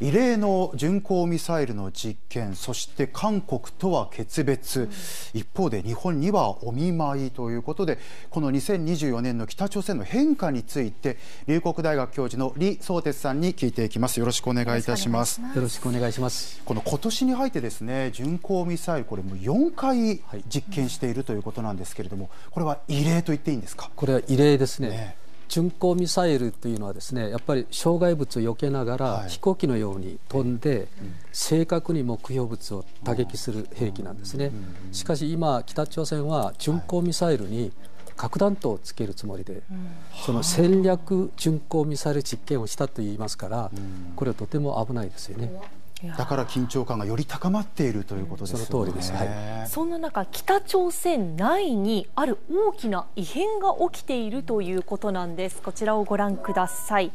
異例の巡航ミサイルの実験、そして韓国とは決別、一方で日本にはお見舞いということで、この2024年の北朝鮮の変化について龍谷大学教授の李相哲さんに聞いていきます。よろしくお願いいたします。よろしくお願いします。この今年に入ってですね、巡航ミサイル、これもう4回実験しているということなんですけれども、これは異例と言っていいんですか？これは異例ですね。巡航ミサイルというのはですね、やっぱり障害物を避けながら飛行機のように飛んで正確に目標物を打撃する兵器なんですね。しかし今北朝鮮は巡航ミサイルに核弾頭をつけるつもりで、その戦略巡航ミサイル実験をしたといいますから、これはとても危ないですよね。だから緊張感がより高まっているということですよね。その通りです。そんな中、北朝鮮内にある大きな異変が起きているということなんです。こちらをご覧ください。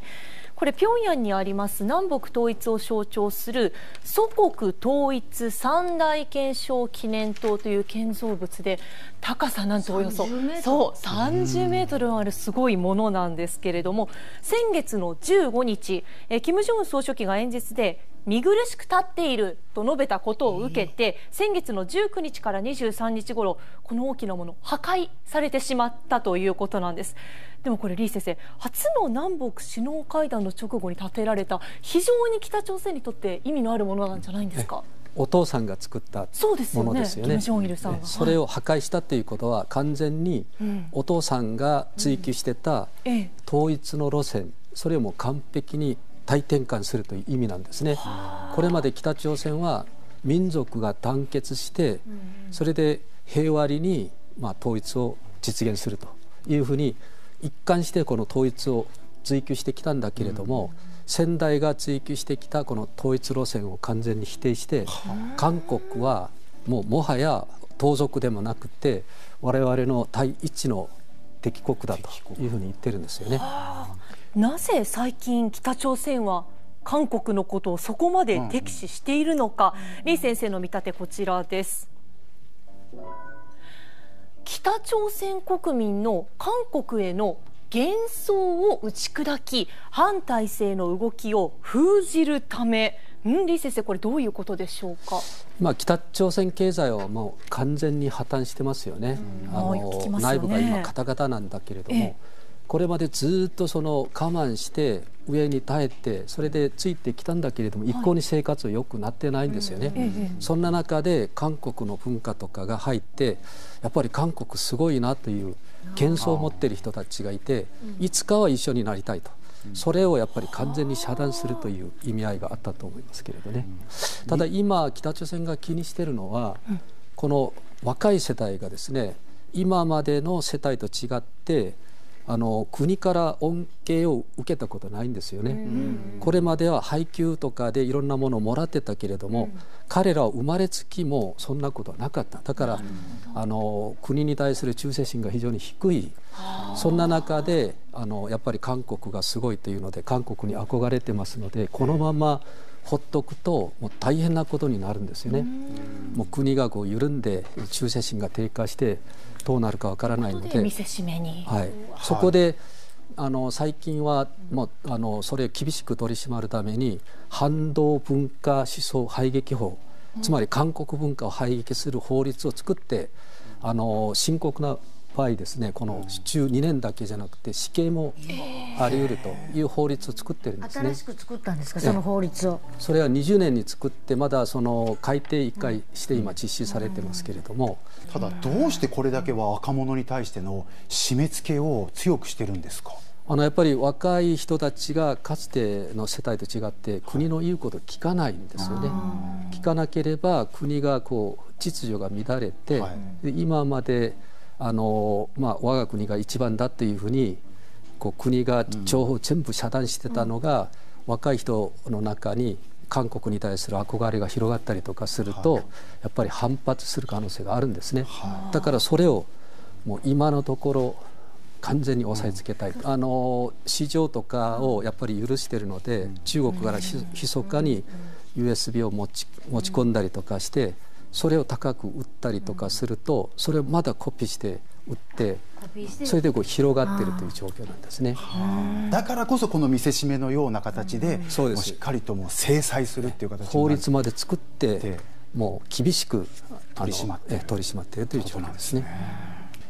これ平壌にあります南北統一を象徴する祖国統一三大憲章記念塔という建造物で、高さなんとおよそ30メートルもあるすごいものなんですけれども、先月の15日、金正恩総書記が演説で見苦しく立っていると述べたことを受けて、先月の19日から23日頃、この大きなもの破壊されてしまったということなんです。でもこれ李先生、初の南北首脳会談の直後に建てられた、非常に北朝鮮にとって意味のあるものなんじゃないんですか？お父さんが作ったものですよね。それを破壊したということは、完全にお父さんが追求してた統一の路線、それをもう完璧に大転換するという意味なんですね。これまで北朝鮮は民族が団結して、それで平和に統一を実現するというふうに一貫してこの統一を追求してきたんだけれども、先代が追求してきたこの統一路線を完全に否定して、韓国はもうもはや盗賊でもなくて我々の第一の敵国だというふうに言ってるんですよね。なぜ最近北朝鮮は韓国のことをそこまで敵視しているのか、李先生の見立てこちらです。北朝鮮国民の韓国への幻想を打ち砕き、反体制の動きを封じるため。李先生、これどういうことでしょうか？北朝鮮経済はもう完全に破綻してますよね。内部が今カタカタなんだけれども、これまでずっとその我慢して上に耐えて、それでついてきたんだけれども、一向に生活良くなってないんですよね。そんな中で韓国の文化とかが入って、やっぱり韓国すごいなという幻想を持っている人たちがいて、いつかは一緒になりたいと、それをやっぱり完全に遮断するという意味合いがあったと思いますけれどね。ただ今北朝鮮が気にしているのは、この若い世代がですね、今までの世代と違って国から恩恵を受けたことないんですよね。これまでは配給とかでいろんなものをもらってたけれども、彼らは生まれつきもそんなことはなかった。だから国に対する忠誠心が非常に低い。そんな中でやっぱり韓国がすごいというので、韓国に憧れてますので、このままほっとくともう大変なことになるんですよね。もう国がこう緩んで忠誠心が低下してどうなるかわからないので、見せしめに、そこで最近はもうそれを厳しく取り締まるために反動文化思想排撃法、つまり韓国文化を排撃する法律を作って、深刻な場合ですね、この中2年だけじゃなくて死刑もあり得るという法律を作ってるんですね。新しく作ったんですか、その法律を？それは20年に作って、まだその改定1回して今実施されてますけれども、ただどうしてこれだけは若者に対しての締め付けを強くしてるんですか？やっぱり若い人たちがかつての世代と違って国の言うことを聞かないんですよね。聞かなければ国がこう秩序が乱れて、今まで我が国が一番だっていうふうにこう国が情報を全部遮断してたのが、若い人の中に韓国に対する憧れが広がったりとかすると、やっぱり反発する可能性があるんですね。だからそれをもう今のところ完全に抑えつけたい。市場とかをやっぱり許しているので、中国から密かに USB を持ち込んだりとかして、それを高く売ったりとかすると、それをまだコピーして売ってそれでこう広がっているという状況なんですね。だからこそこの見せしめのような形で、もうしっかりともう制裁するっていう形法律まで作ってもう厳しく取り締まっているという状況なんですね。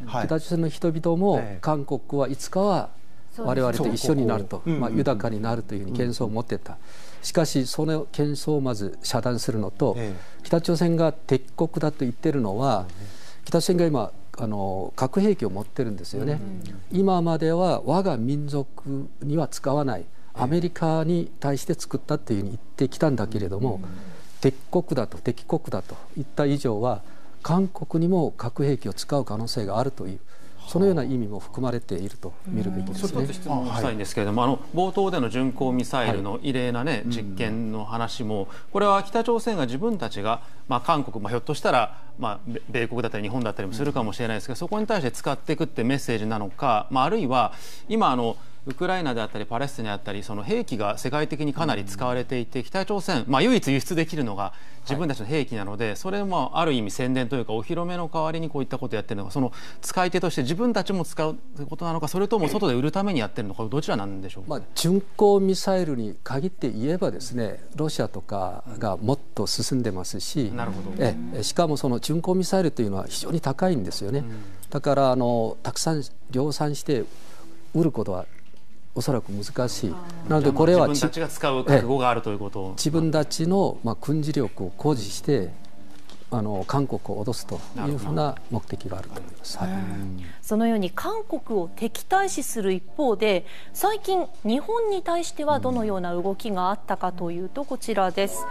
北朝鮮の人々も韓国はいつかは我々と一緒になると、豊かになるというふうに幻想を持ってた。しかしその幻想をまず遮断するのと、北朝鮮が敵国だと言ってるのは、北朝鮮が今核兵器を持ってるんですよね。今までは我が民族には使わないアメリカに対して作ったというふうに言ってきたんだけれども、敵国だと言った以上は韓国にも核兵器を使う可能性があるという。そのような意味も含まれていると見るべきですね。それと質問したいんですけれども、冒頭での巡航ミサイルの異例な、ね、実験の話も、これは北朝鮮が自分たちが、韓国、ひょっとしたら、米国だったり日本だったりもするかもしれないですけど、そこに対して使っていくってメッセージなのか、あるいは今ウクライナであったりパレスチナであったり、その兵器が世界的にかなり使われていて、北朝鮮、唯一輸出できるのが自分たちの兵器なので、それもある意味宣伝というかお披露目の代わりにこういったことをやっているのか、その使い手として自分たちも使うことなのか、それとも外で売るためにやっているのか、どちらなんでしょうか。巡航ミサイルに限って言えばですね、ロシアとかがもっと進んでますし、しかもその巡航ミサイルというのは非常に高いんですよね。だからたくさん量産して売ることはおそらく難しい。なのでこれは自分たちが使う覚悟があるということを、自分たちの軍事力を誇示して韓国を脅すというふうな目的があると思います。そのように韓国を敵対視する一方で、最近日本に対してはどのような動きがあったかというと、こちらです。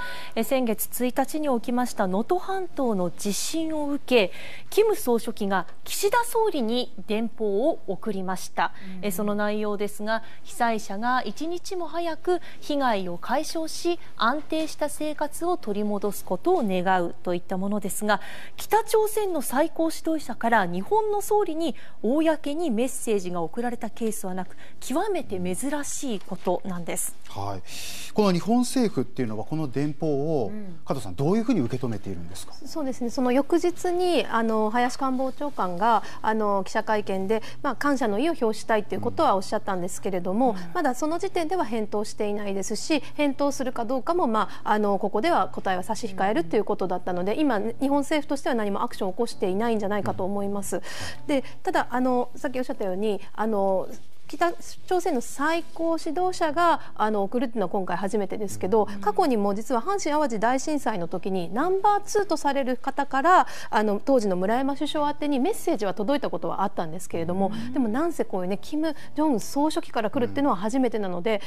先月1日に起きました能登半島の地震を受け、金総書記が岸田総理に電報を送りました。その内容ですが、被災者が一日も早く被害を解消し、安定した生活を取り戻すことを願うといったものですが、北朝鮮の最高指導者から日本の総理に公にメッセージが送られたケースはなく、極めて珍しいことなんです。この日本政府っていうのはこの電報を、加藤さんどういうふうに受け止めているんですか。そうですね。その翌日に林官房長官が記者会見で、感謝の意を表したいということはおっしゃったんですけれども、まだその時点では返答していないですし、返答するかどうかもここでは答えは差し控えるということだったので、今日本政府としては何もアクションを起こしていないんじゃないかと思います。で、たださっきおっしゃったように北朝鮮の最高指導者が送るというのは今回初めてですけど、過去にも実は阪神・淡路大震災の時にナンバー2とされる方から当時の村山首相宛てにメッセージは届いたことはあったんですけれども、でもなんせこういうね、キム・ジョンウン総書記から来るっていうのは初めてなので、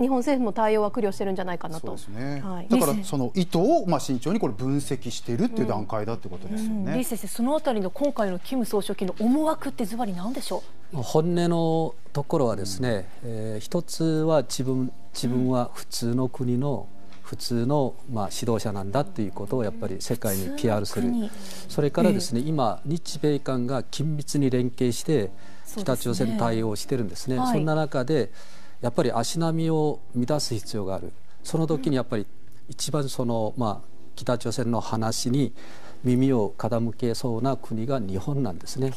日本政府も対応は苦慮してるんじゃないかなと。だからその意図を慎重にこれ分析しているっていう段階だってことですよね。李先生、そのあたりの今回のキム総書記の思惑ってズバリ何でしょう。本音のところはですね、一つは自分は普通の国の普通の指導者なんだということをやっぱり世界に PR する。それからですね、今日米韓が緊密に連携して北朝鮮に対応してるんですね。そんな中でやっぱり足並みを乱す必要がある。その時にやっぱり一番北朝鮮の話に耳を傾けそうな国が日本なんですね。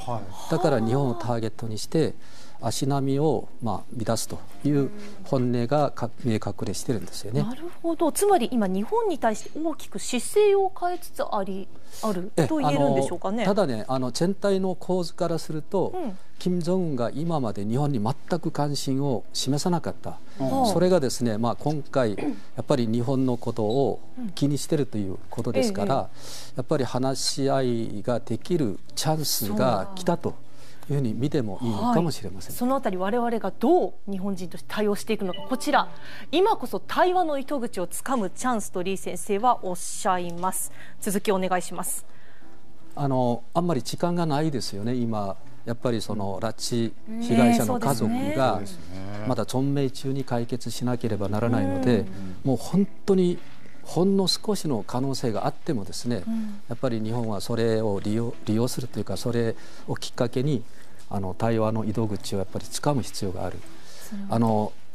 だから日本をターゲットにして足並みを乱すという本音が見え隠れしてるんですよね。なるほど。つまり今日本に対して大きく姿勢を変えつつあると言えるんでしょうかね。ただね、全体の構図からすると、金正恩が今まで日本に全く関心を示さなかった、それがですね、今回やっぱり日本のことを気にしているということですから、やっぱり話し合いができるチャンスが来たというふうに見てもいいのかもしれません。そのあたり我々がどう日本人として対応していくのか、こちら、今こそ対話の糸口をつかむチャンスと李先生はおっしゃいます。続きお願いします。あんまり時間がないですよね。今やっぱり拉致被害者の家族がまだ存命中に解決しなければならないので、もう本当にほんの少しの可能性があってもですね、やっぱり日本はそれを利用するというか、それをきっかけに対話の糸口をやっぱりつかむ必要がある。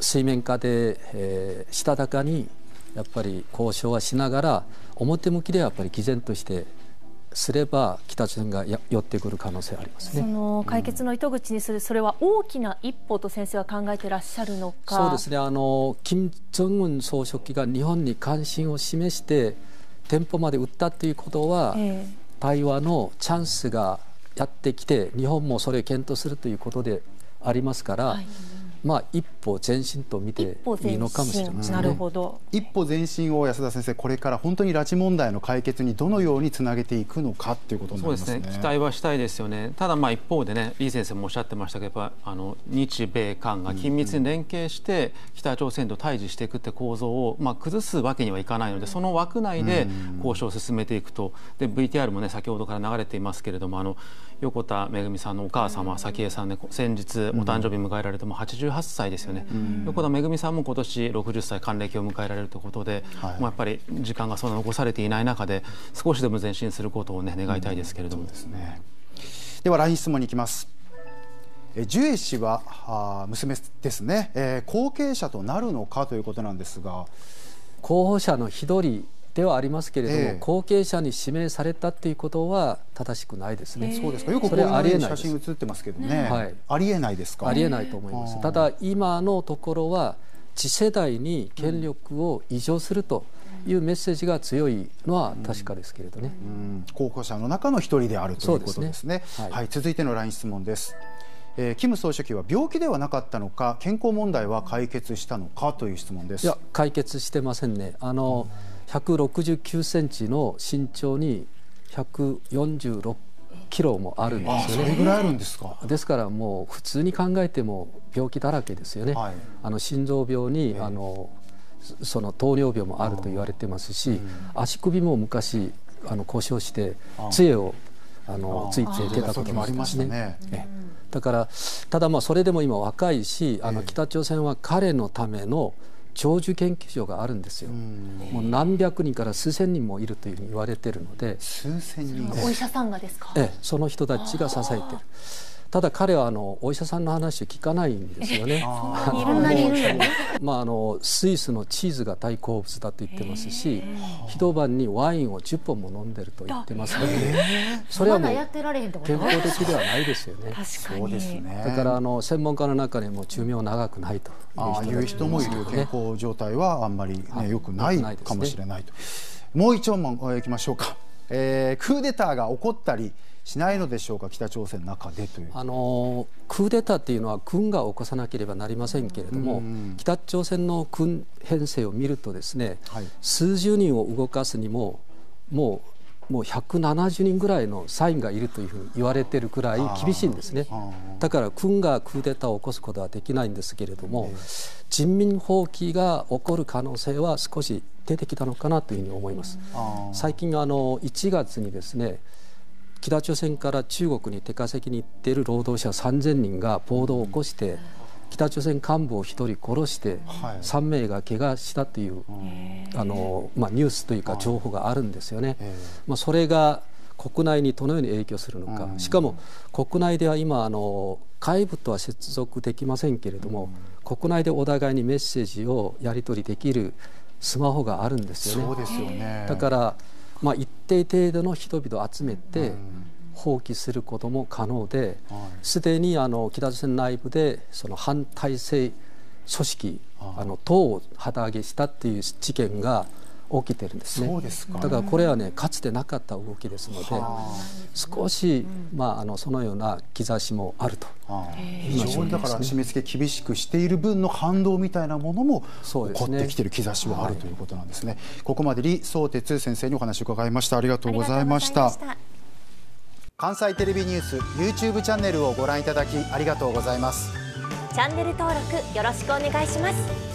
水面下で、したたかにやっぱり交渉はしながら、表向きではやっぱり毅然としてすれば北朝鮮が寄ってくる可能性ありますね。その解決の糸口にする、それは大きな一歩と先生は考えていらっしゃるのか。そうですね、金正恩総書記が日本に関心を示して店舗まで売ったということは、対話のチャンスがやってきて日本もそれを検討するということでありますから、はい、まあ、一歩前進と見ていいのかもしれませんね。なるほど。一歩前進を安田先生、これから本当に拉致問題の解決にどのようにつなげていくのかということになりますね。そうですね、期待はしたいですよね。ただまあ一方でね、李先生もおっしゃってましたけど、やっぱ日米韓が緊密に連携して北朝鮮と対峙していくって構造をまあ崩すわけにはいかないので、その枠内で交渉を進めていくと。で VTR もね、先ほどから流れていますけれども、横田めぐみさんのお母様、早紀江さんね、先日お誕生日迎えられても88歳ですよね。横田めぐみさんも今年60歳還暦を迎えられるということで、はい、もうやっぱり時間がそんな残されていない中で少しでも前進することを、ね、願いたいですけれども。では LINE 質問に行きます。ジュエ氏は娘ですね、後継者となるのかということなんですが、候補者の一人ではありますけれども、後継者に指名されたということは正しくないですね。そうですか。よくこういう写真写ってますけどね、はい、ありえないですか。ありえないと思います。ただ今のところは次世代に権力を移譲するというメッセージが強いのは確かですけれどね、候補者の中の一人であるということですね。続いての LINE 質問です。キム総書記は病気ではなかったのか、健康問題は解決したのかという質問です。いや、解決してませんね。169センチの身長に146キロもあるんですよね。それぐらいあるんですか。ですからもう普通に考えても病気だらけですよね、はい、心臓病にその糖尿病もあると言われてますし、足首も昔故障して杖をついていけたこともありますね。だからただまあそれでも今若いし、北朝鮮は彼のための長寿研究所があるんですよ。もう何百人から数千人もいるというふうに言われているので。数千人。お医者さんがですか。その人たちが支えている。ただ彼はお医者さんの話を聞かないんですよね。いろんな理由。まあスイスのチーズが大好物だと言ってますし、一晩にワインを10本も飲んでると言ってますので、それはもう健康的ではないですよね。そうですね。だから専門家の中にも寿命長くないという人もいる。健康状態はあんまり良くないかもしれないと。もう一問いきましょうか。クーデターが起こったりしないのでしょうか、北朝鮮の中でという。クーデターというのは軍が起こさなければなりませんけれども、北朝鮮の軍編成を見るとですね、はい、数十人を動かすにももう170人ぐらいの社員がいるというふうに言われているくらい厳しいんですね。だから軍がクーデターを起こすことはできないんですけれども、人民放棄が起こる可能性は少し出てきたのかなというふうに思います。最近1月にですね、北朝鮮から中国に出稼ぎに行っている労働者3000人が暴動を起こして、北朝鮮幹部を1人殺して、3名が怪我したという、ニュースというか情報があるんですよね。それが国内にどのように影響するのか。しかも国内では今外部とは接続できませんけれども、国内でお互いにメッセージをやり取りできるスマホがあるんですよね。そうですよね。だからまあ、一定程度の人々を集めて放棄することも可能で、すでに北朝鮮内部でその反体制組織党を旗揚げしたっていう事件が起きてるんですね。そうですか。だからこれはね、かつてなかった動きですので、少しそのような兆しもあると。非常にだから締め付け厳しくしている分の反動みたいなものも起こってきている兆しはあるということなんですね。ここまで李相哲先生にお話を伺いました。ありがとうございました。関西テレビニュース YouTube チャンネルをご覧いただきありがとうございます。チャンネル登録よろしくお願いします。